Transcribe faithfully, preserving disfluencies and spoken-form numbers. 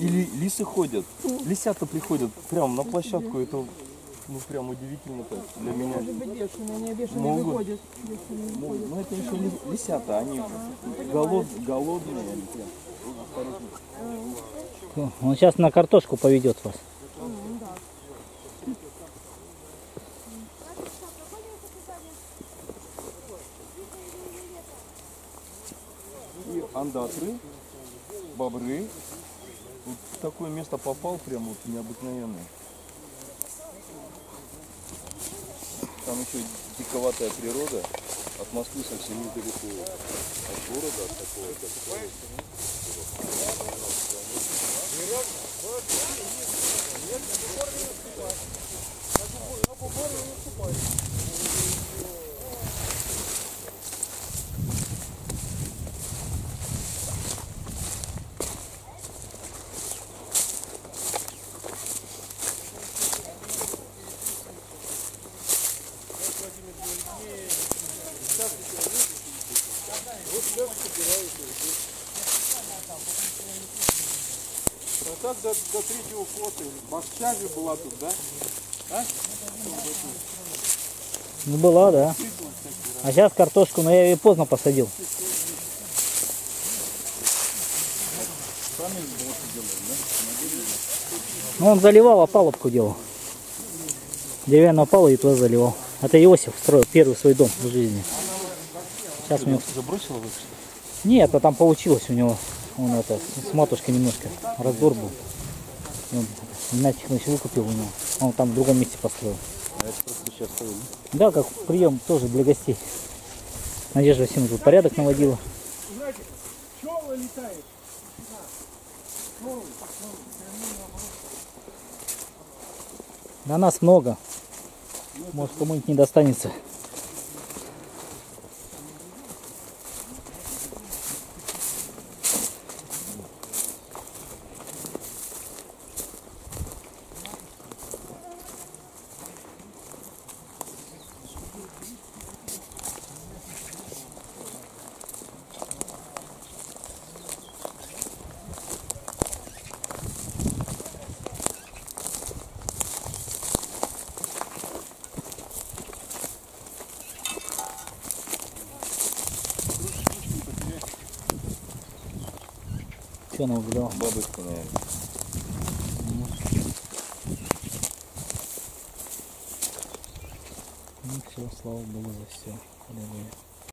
И лисы ходят, лисята приходят прямо на площадку, это ну прям удивительно так для меня. Может быть, бешеные, они бешеные выходят. Ну это еще лисята, они голод, голодные. Он сейчас на картошку поведет вас. И андатры, бобры. Вот в такое место попал, прям вот необыкновенное. Там еще диковатая природа, от Москвы совсем недалеко, от города, от такого, от такого. А так до, до третьего фото. Бахча же была тут, да? А? Ну была, да. А сейчас картошку, но я ее поздно посадил. Ну он заливал, опалубку делал. Деревянную опалубку и туда заливал. Это Иосиф строил первый свой дом в жизни. Сейчас у него... Забросила вы? Нет, а там получилось у него. Он это, с матушкой немножко разбор был. Он нафиг выкупил у него. Он там в другом месте построил. А это просто сейчас стоит, да? Да, как прием тоже для гостей. Надежда Васильевна тут порядок наводила. Знаете, пчелы летают. На нас много. Может, кому-нибудь не достанется. Бабушка, наверное. Ну все, слава Богу за все.